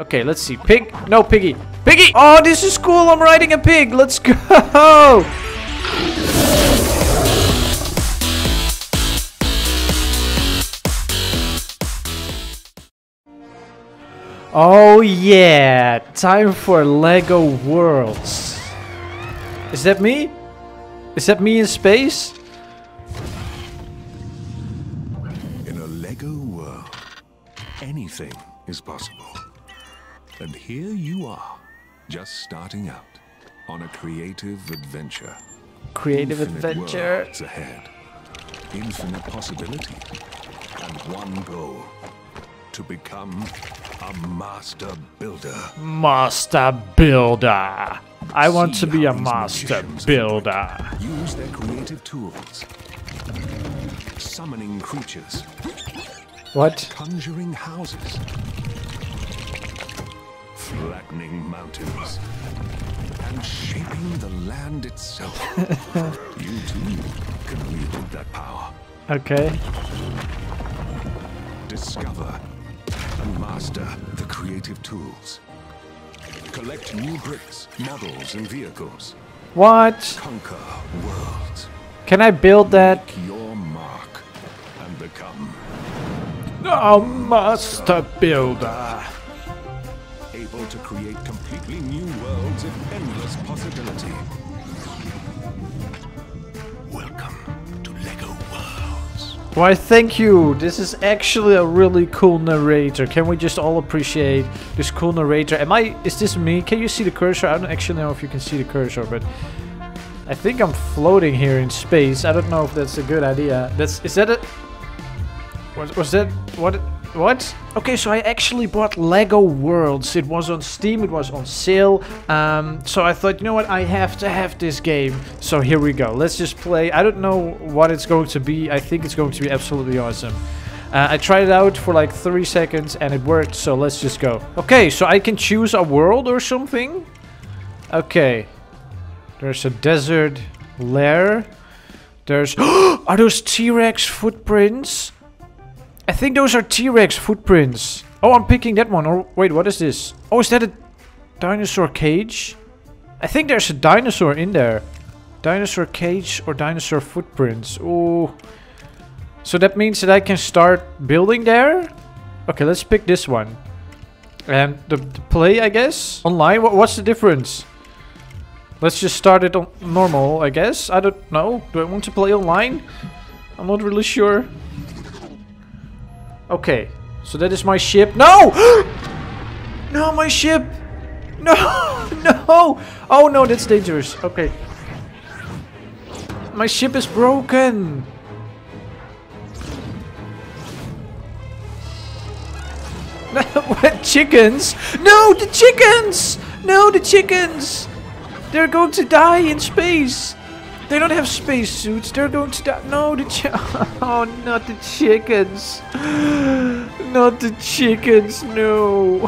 Okay, let's see. Pig? No, piggy. Piggy! Oh, this is cool. I'm riding a pig. Let's go. Oh yeah, time for LEGO Worlds. Is that me? Is that me in space? In a LEGO world, anything is possible. And here you are, just starting out on a creative adventure. Creative adventure. Worlds ahead. Infinite possibility and one goal. To become a master builder. Master builder. I want to be a master builder. Use their creative tools. Summoning creatures. What? Conjuring houses. Flattening mountains. And shaping the land itself. You too can wield that power. Okay. Discover and master the creative tools. Collect new bricks, models, and vehicles. What? Conquer worlds. Can I build that? Make your mark and become a master builder. Able to create completely new worlds of endless possibility. Welcome to LEGO Worlds. Why, thank you. This is actually a really cool narrator. Can we just all appreciate this cool narrator? Is this me? Can you see the cursor? I don't actually know if you can see the cursor, but I think I'm floating here in space. I don't know if that's a good idea. What? Okay, so I actually bought LEGO Worlds. It was on Steam, it was on sale. So I thought, you know what, I have to have this game. So here we go. Let's just play. I don't know what it's going to be. I think it's going to be absolutely awesome. I tried it out for like 3 seconds and it worked, so let's just go. Okay, so I can choose a world or something. Okay. There's a desert lair. There's... Are those T-Rex footprints? I think those are T-Rex footprints. Oh, I'm picking that one. Or wait, what is this? Oh, is that a dinosaur cage? I think there's a dinosaur in there. Dinosaur cage or dinosaur footprints. Oh. So that means that I can start building there? Okay, let's pick this one. And the play, I guess? Online? What's the difference? Let's just start it on normal, I guess. I don't know. Do I want to play online? I'm not really sure. Okay, so that is my ship. No! No, my ship! No! No! Oh no, that's dangerous. Okay. My ship is broken! What? Chickens? No, the chickens! No, the chickens! They're going to die in space! They don't have spacesuits. They're going to die. No, the oh, not the chickens. Not the chickens. No.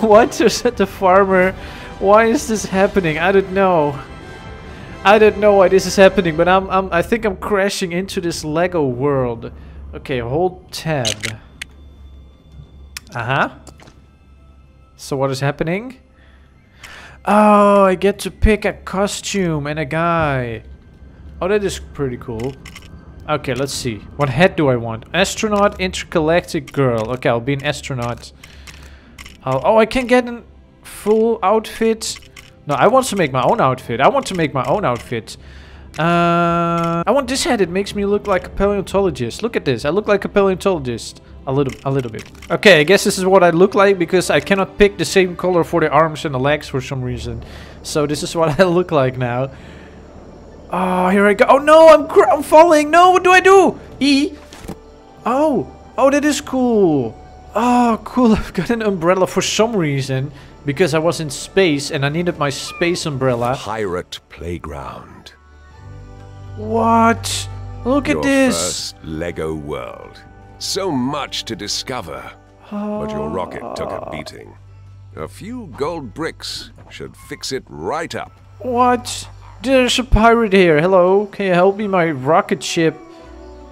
What is that? The farmer. Why is this happening? I don't know. I don't know why this is happening, but I think I'm crashing into this LEGO world. Okay, hold tab. So what is happening? Oh, I get to pick a costume and a guy. Oh, that is pretty cool. Okay, let's see. What hat do I want? Astronaut, intergalactic girl. Okay, I'll be an astronaut. Oh, I can get a full outfit. No, I want to make my own outfit. I want this hat. It makes me look like a paleontologist. Look at this. I look like a paleontologist. A little bit. Okay, I guess this is what I look like because I cannot pick the same color for the arms and the legs for some reason. So this is what I look like now. Oh, here I go. Oh, no, I'm falling. No, what do I do? E. Oh. Oh, that is cool. Oh, cool. I've got an umbrella for some reason. Because I was in space and I needed my space umbrella. Pirate playground. What? Look at this. Your first LEGO world. So much to discover. Oh. But your rocket took a beating. A few gold bricks should fix it right up. What? There's a pirate here. Hello, can you help me? My rocket ship.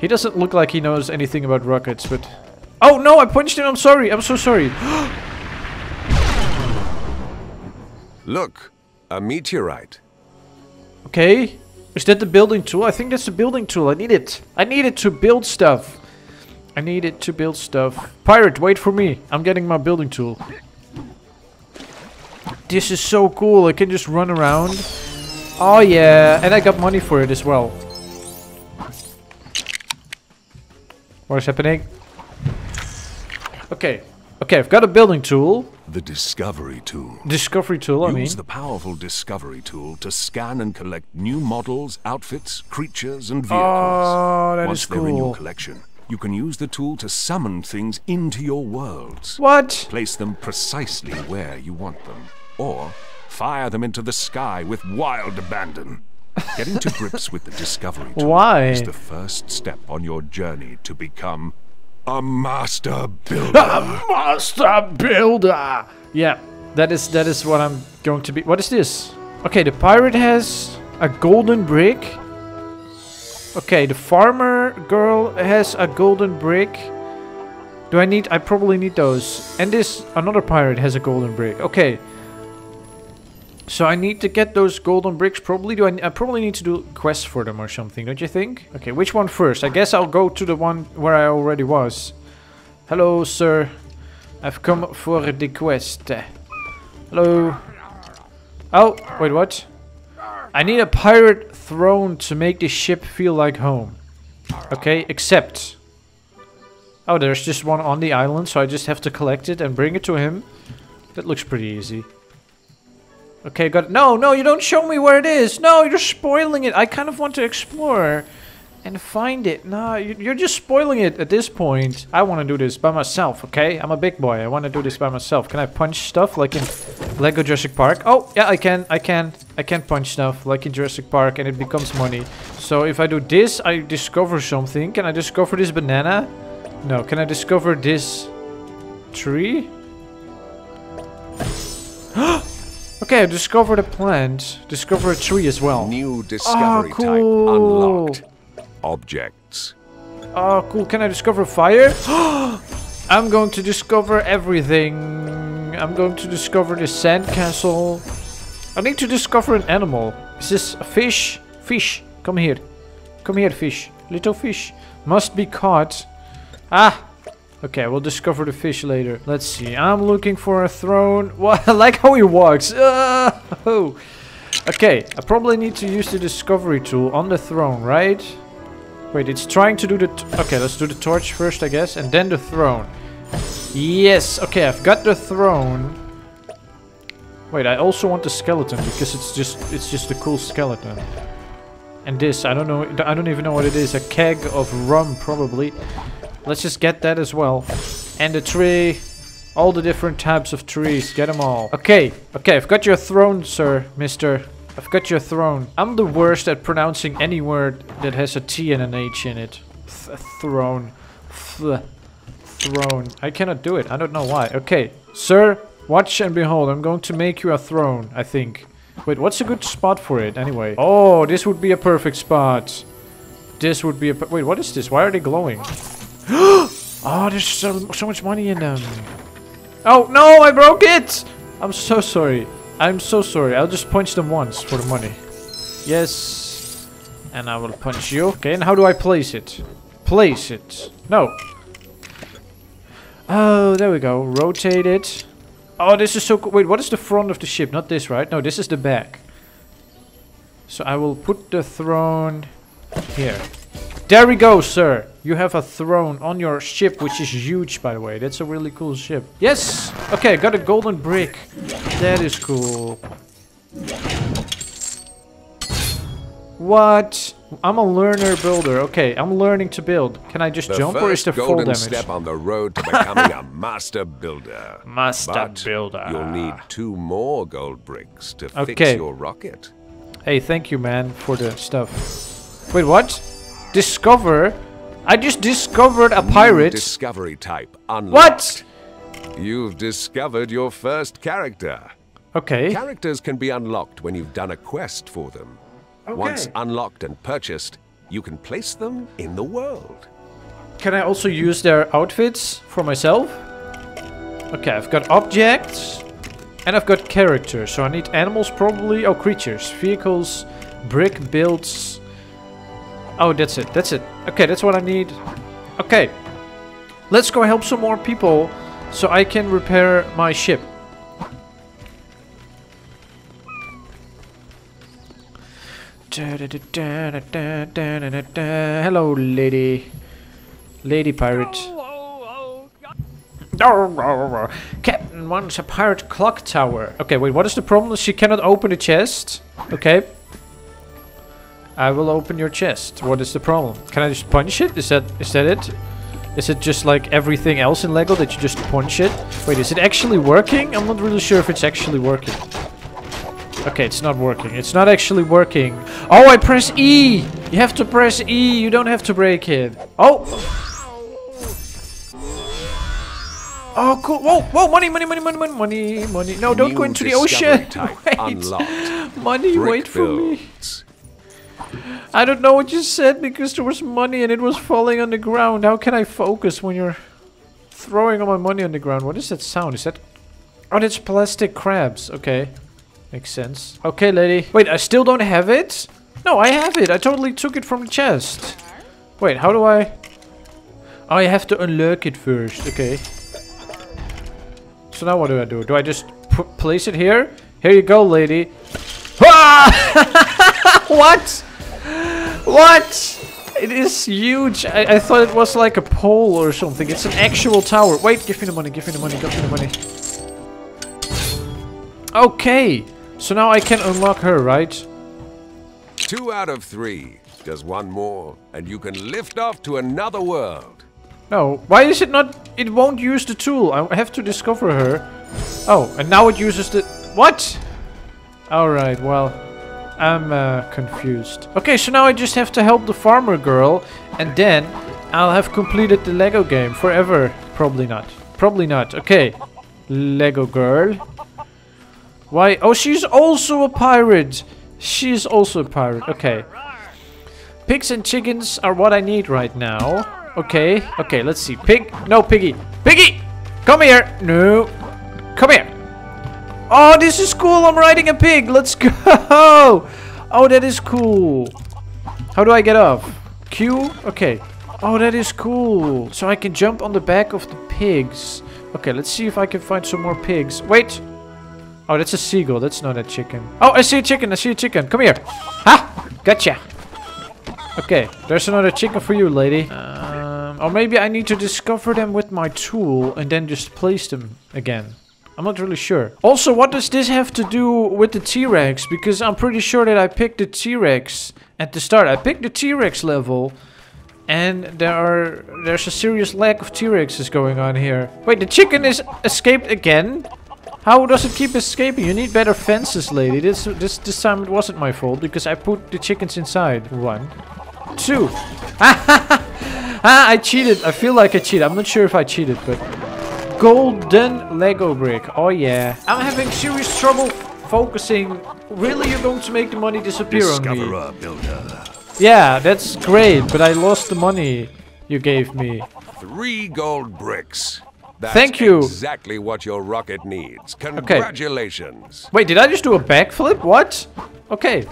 He doesn't look like he knows anything about rockets, but... Oh no, I punched him. I'm sorry. I'm so sorry. Look, a meteorite. Okay. Is that the building tool? I think that's the building tool. I need it. I need it to build stuff. I need it to build stuff. Pirate, wait for me. I'm getting my building tool. This is so cool. I can just run around. Oh yeah, and I got money for it as well. What is happening? Okay. Okay, I've got a building tool. The discovery tool. Discovery tool, I mean. Use the powerful discovery tool to scan and collect new models, outfits, creatures, and vehicles. Oh, that is cool. Once they're in your collection, you can use the tool to summon things into your worlds. What? Place them precisely where you want them. Or fire them into the sky with wild abandon. Getting to grips with the discovery tool is the first step on your journey to become a master builder. A master builder. Yeah, that is what I'm going to be. What is this? Okay, the pirate has a golden brick. Okay, the farmer girl has a golden brick. Do I need? I probably need those. And this another pirate has a golden brick. Okay. So I need to get those golden bricks. Probably I probably need to do quests for them or something, don't you think? Okay, which one first? I guess I'll go to the one where I already was. Hello, sir. I've come for the quest. Hello. Oh, wait, what? I need a pirate throne to make this ship feel like home. Okay, accept. Oh, there's just one on the island, so I just have to collect it and bring it to him. That looks pretty easy. Okay, got it. No, no, you don't show me where it is. No, you're spoiling it. I kind of want to explore and find it. No, you're just spoiling it at this point. I want to do this by myself, okay? I'm a big boy. I want to do this by myself. Can I punch stuff like in Lego Jurassic Park? Oh, yeah, I can punch stuff like in Jurassic Park and it becomes money. So if I do this, I discover something. Can I discover this banana? No, can I discover this tree? Okay, I discovered a plant. Discover a tree as well. New discovery type unlocked. Objects. Oh, cool. Can I discover fire? I'm going to discover everything. I'm going to discover the sandcastle. I need to discover an animal. Is this a fish? Fish, come here. Come here, fish. Little fish. Must be caught. Ah! Okay, we'll discover the fish later. Let's see. I'm looking for a throne. Well, I like how he walks. Oh. Okay, I probably need to use the discovery tool on the throne, right? Wait, it's trying to do the... Okay, let's do the torch first, I guess. And then the throne. Yes. Okay, I've got the throne. Wait, I also want the skeleton because it's just a cool skeleton. And this, I don't know. I don't even know what it is. A keg of rum, probably. Let's just get that as well. And the tree. All the different types of trees. Get them all. Okay. Okay, I've got your throne, sir, mister. I've got your throne. I'm the worst at pronouncing any word that has a T and an H in it. Throne. Throne. I cannot do it. I don't know why. Okay. Sir, watch and behold. I'm going to make you a throne, I think. Wait, what's a good spot for it anyway? Oh, this would be a perfect spot. This would be a... Wait, what is this? Why are they glowing? Oh, there's so much money in them. Oh, no, I broke it. I'm so sorry. I'm so sorry. I'll just punch them once for the money. Yes. And I will punch you. Okay, and how do I place it? Place it. No. Oh, there we go. Rotate it. Oh, this is so cool. Wait, what is the front of the ship? Not this, right? No, this is the back. So I will put the throne here. There we go, sir. You have a throne on your ship, which is huge, by the way. That's a really cool ship. Yes! Okay, got a golden brick. That is cool. What? I'm a learner builder. Okay, I'm learning to build. Can I just jump or is there fall damage? The first golden step on the road to becoming a master builder. Master builder. You'll need 2 more gold bricks to fix your rocket. Hey, thank you, man, for the stuff. Wait, what? Discover... I just discovered a pirate. New discovery type unlocked. What? You've discovered your first character. Okay. Characters can be unlocked when you've done a quest for them. Okay. Once unlocked and purchased, you can place them in the world. Can I also use their outfits for myself? Okay, I've got objects. And I've got characters, so I need animals probably. Oh, creatures, vehicles, brick builds. Oh, that's it, that's it. Okay, that's what I need. Okay, let's go help some more people so I can repair my ship. Hello, lady. Lady pirate. Captain wants a pirate clock tower. Okay, wait, what is the problem? She cannot open the chest. Okay. I will open your chest. What is the problem? Can I just punch it? Is that it? Is it just like everything else in LEGO that you just punch it? Wait, is it actually working? I'm not really sure if it's actually working. Okay, it's not working. It's not actually working. Oh, I press E! You have to press E. You don't have to break it. Oh! Oh, cool. Whoa, whoa, money, money, money, money, money, money, money. No, don't go into the ocean. Wait. Money, wait for me. I don't know what you said because there was money and it was falling on the ground. How can I focus when you're throwing all my money on the ground? What is that sound? Is that... Oh, that's plastic crabs. Okay. Makes sense. Okay, lady. Wait, I still don't have it? No, I have it. I totally took it from the chest. Wait, how do I... Oh, I have to unlock it first. Okay. So now what do I do? Do I just place it here? Here you go, lady. Ah! What? What? It is huge. I thought it was like a pole or something. It's an actual tower. Wait, give me the money. Give me the money. Give me the money. Okay. So now I can unlock her, right? 2 out of 3. There's one more. And you can lift off to another world. No. Why is it not... It won't use the tool. I have to discover her. Oh, and now it uses the... What? Alright, well... I'm confused. Okay, so now I just have to help the farmer girl. And then I'll have completed the LEGO game forever. Probably not. Probably not. Okay. LEGO girl. Why? Oh, she's also a pirate. She's also a pirate. Okay. Pigs and chickens are what I need right now. Okay. Okay, let's see. Pig. No, piggy. Piggy! Come here. No. Come here. Oh, this is cool. I'm riding a pig. Let's go. Oh, that is cool. How do I get off? Q? Okay. Oh, that is cool. So I can jump on the back of the pigs. Okay, let's see if I can find some more pigs. Wait. Oh, that's a seagull. That's not a chicken. Oh, I see a chicken. I see a chicken. Come here. Ha! Gotcha. Okay. There's another chicken for you, lady. Or maybe I need to discover them with my tool and then just place them again. I'm not really sure. Also, what does this have to do with the T-Rex? Because I'm pretty sure that I picked the T-Rex at the start. I picked the T-Rex level. And there's a serious lack of T-Rexes going on here. Wait, the chicken is escaped again? How does it keep escaping? You need better fences, lady. This time it wasn't my fault because I put the chickens inside. 1, 2. Ah, I cheated. I feel like I cheated. I'm not sure if I cheated, but golden Lego brick. Oh yeah. I'm having serious trouble focusing. Really, you're going to make the money disappear on me? Builder. Yeah, that's great, but I lost the money you gave me. 3 gold bricks. That's thank you. Exactly what your rocket needs. Congratulations. Okay. Wait, did I just do a backflip? What? Okay.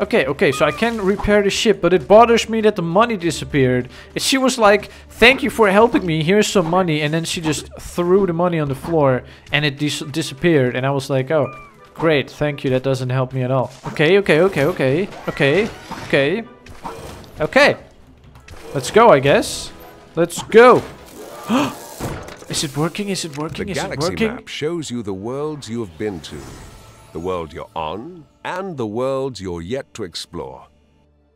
Okay, okay, so I can repair the ship, but it bothers me that the money disappeared. She was like, thank you for helping me, here's some money. And then she just threw the money on the floor and it disappeared. And I was like, oh, great, thank you, that doesn't help me at all. Okay, okay, okay, okay, okay, okay, okay. Let's go, I guess. Let's go. Is it working? Is it working? Is it working? The galaxy map shows you the worlds you have been to, the world you're on, and the worlds you're yet to explore.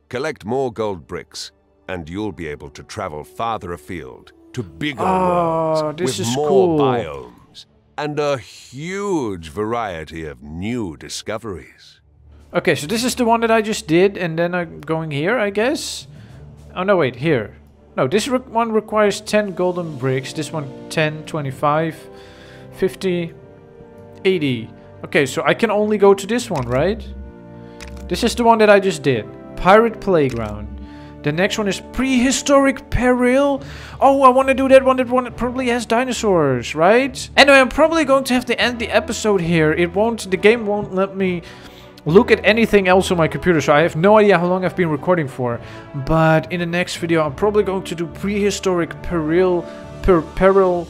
Collect more gold bricks, and you'll be able to travel farther afield to bigger worlds with more biomes and a huge variety of new discoveries. Okay, so this is the one that I just did, and then I'm going here, I guess. Oh no, wait, here. No, this one requires 10 golden bricks. This one 10, 25, 50, 80. Okay, so I can only go to this one, right? This is the one that I just did. Pirate Playground. The next one is Prehistoric Peril. Oh, I want to do that one. That one probably has dinosaurs, right? Anyway, I'm probably going to have to end the episode here. It won't, the game won't let me look at anything else on my computer, so I have no idea how long I've been recording for. But in the next video, I'm probably going to do Prehistoric Peril. Peril.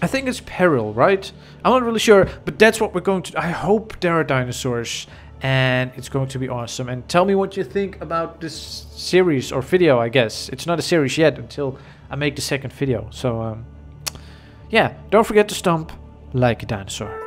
I think it's Peril, right? I'm not really sure, but that's what we're going to do. I hope there are dinosaurs. And it's going to be awesome. And tell me what you think about this series or video, I guess. It's not a series yet until I make the second video. So, yeah. Don't forget to stomp like a dinosaur.